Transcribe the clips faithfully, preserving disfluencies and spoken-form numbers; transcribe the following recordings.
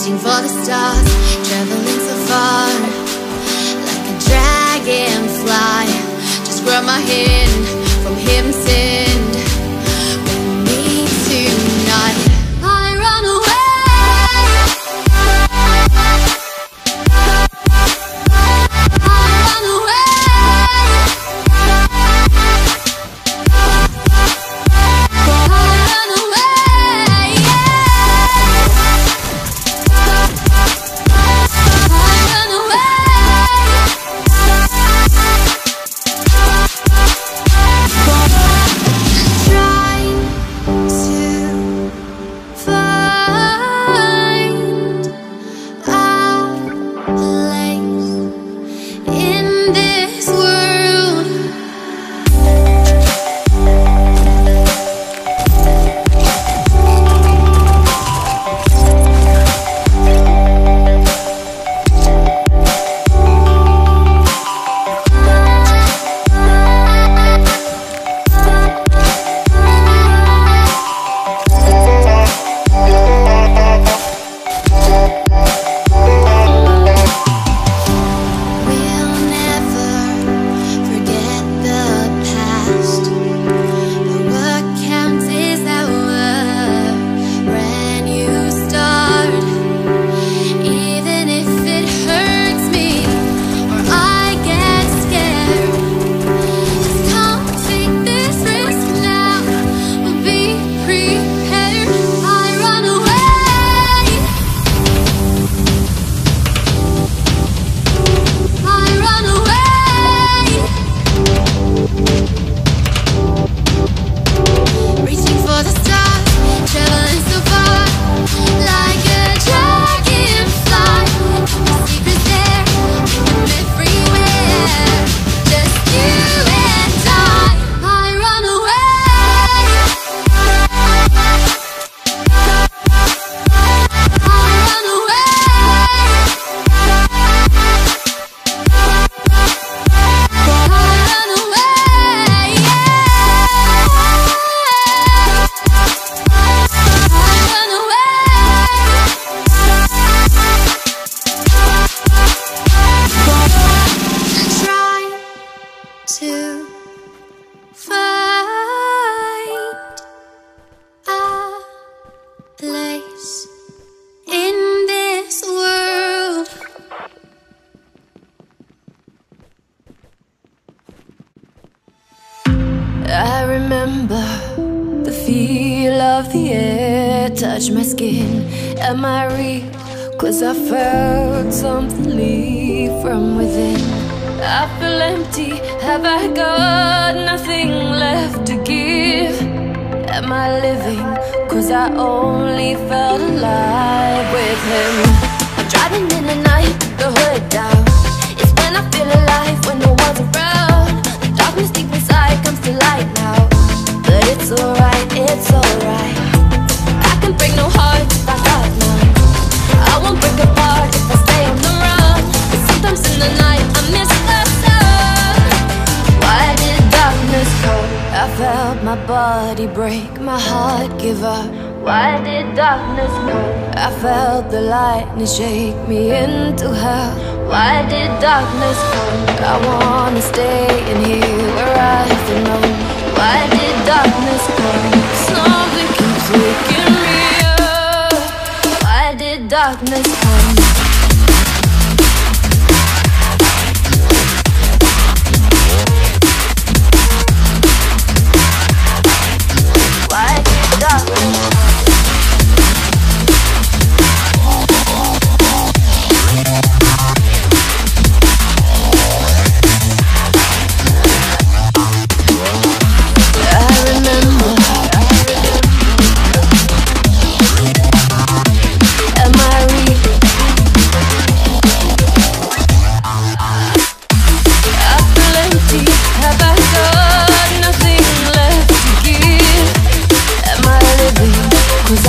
reaching for the stars, traveling so far, like a dragonfly. Just grab my hand from him, send with me tonight. I run away, I run away, I run away. I remember the feel of the air touch my skin and my reach, cause I felt something leave from within. I feel empty, have I got nothing left to give? Am I living? Cause I only felt alive with him. I'm driving in the night, the hood down. It's when I feel alive, when no one's around. The darkness deep inside comes to light now, but it's alright, it's alright. I can break no heart if I got none. I won't break apart if I stay on the run. But sometimes in the night I miss the sun. Why did darkness come? I felt my body break, my heart give up. Why did darkness come? I felt the lightning shake me into hell. Why did darkness come? I wanna stay in here where I belong. Why did darkness come? Something keeps waking me up. Why did darkness come? Why did darkness come? It's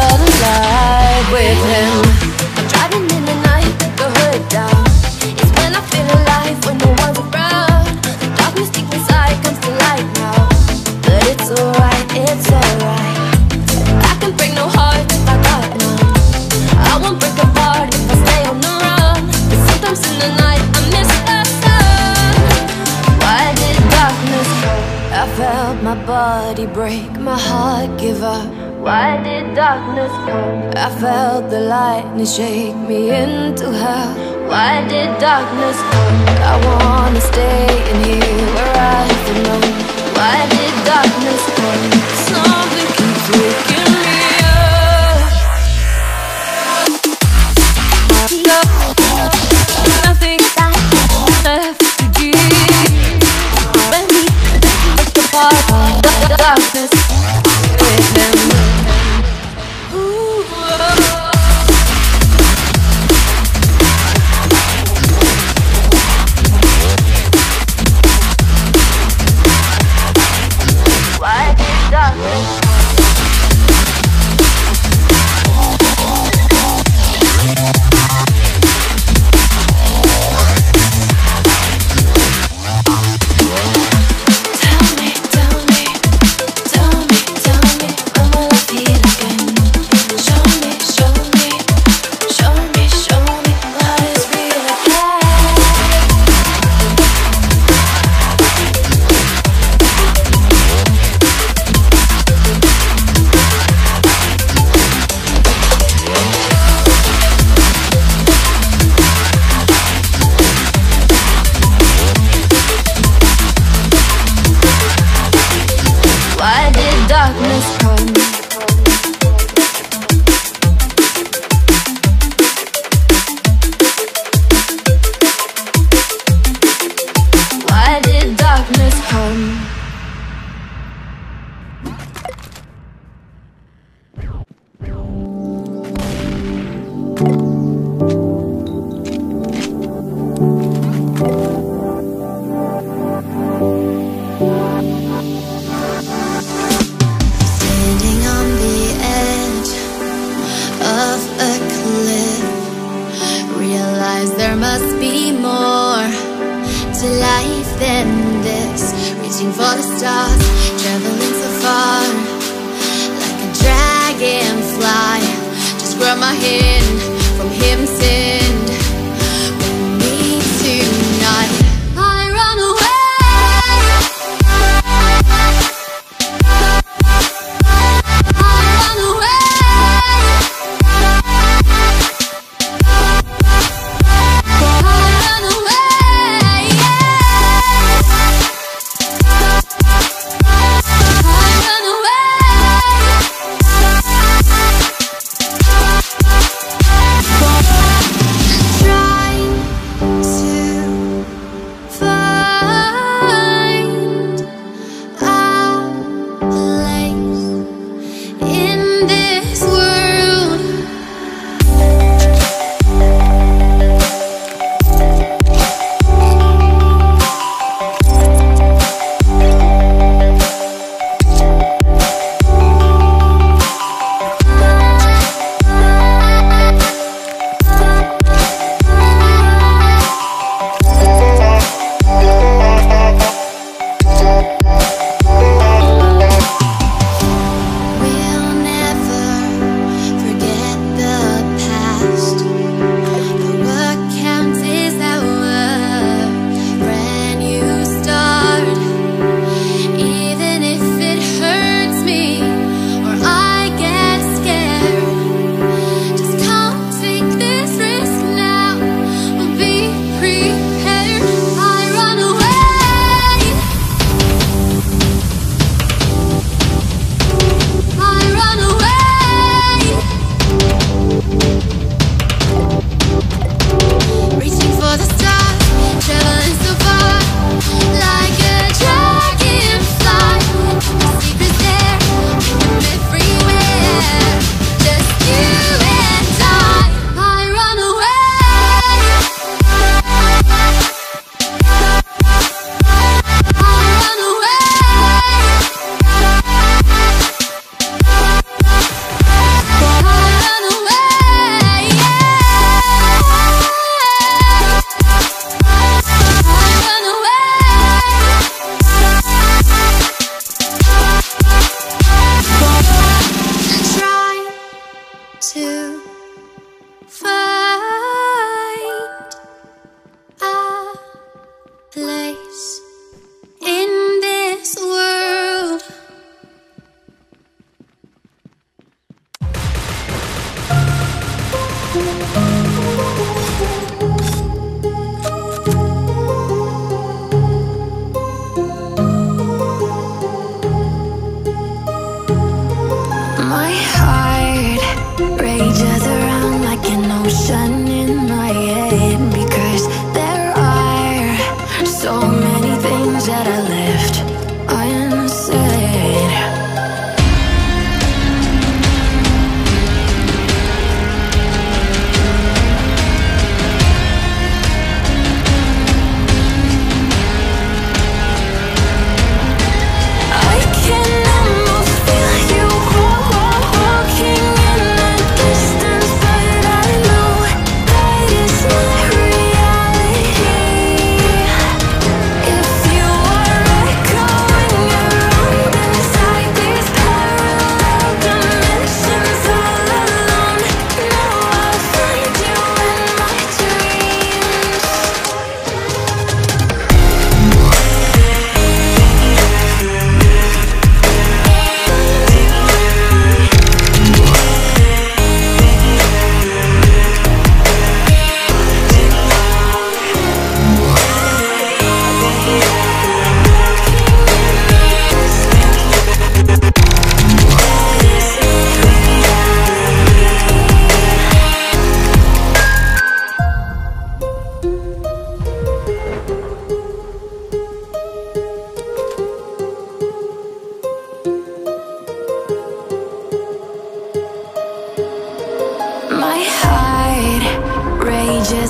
alright, it's alright. I can break no heart if I got none. body break, my heart give up. Why did darkness come? I felt the lightning shake me into hell. Why did darkness come? I wanna stay in here where I belong. Why did darkness come? Something keeps waking me up. No, nothing left to give. When we break apart, the darkness with them.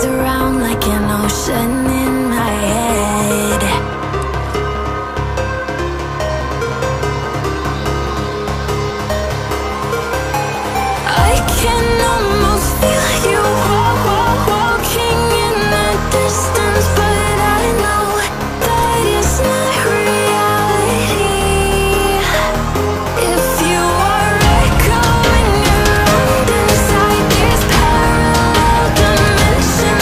Around like an ocean in my head. I can almost feel you walking in the distance, but I know that it's not reality. If you are echoing around inside this parallel dimension,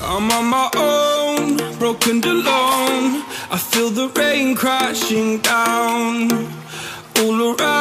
I'm on my own, broken and alone. I feel the rain crashing down all around.